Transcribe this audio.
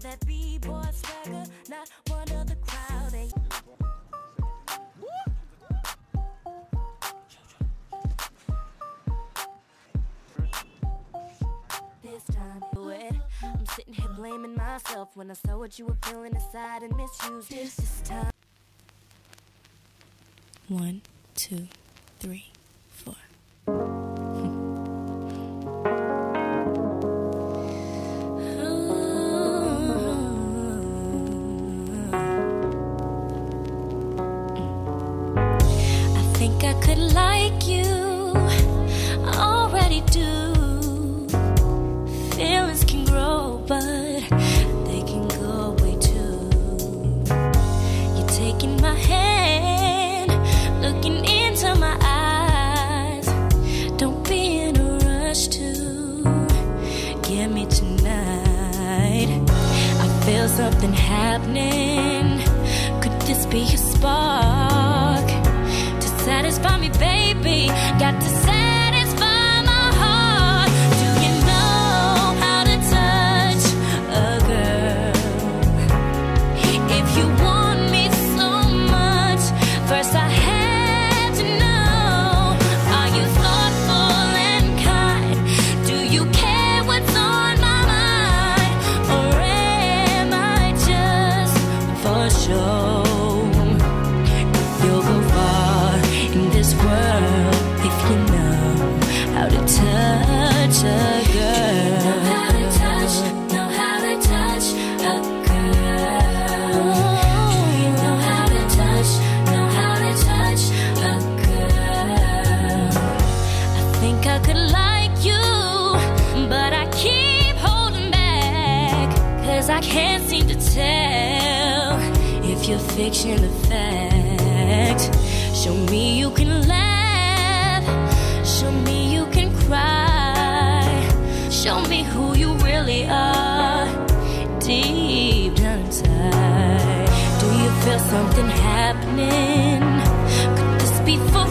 Got that b-boy swagger, not one of the crowd. This time do it. I'm sitting here blaming myself when I saw what you were feeling inside and misused. This time. 1, 2, 3, 4. Something happening. Could this be a spark to satisfy me, baby? Got to satisfy my heart. Do you know how to touch a girl? If you want me so much, first I had to know. Are you thoughtful and kind? Do you care what's on my mind? Or show you'll go far in this world if you know how to touch a girl. Your fiction of fact. Show me you can laugh, show me you can cry, show me who you really are deep down inside. Do you feel something happening? Could this be for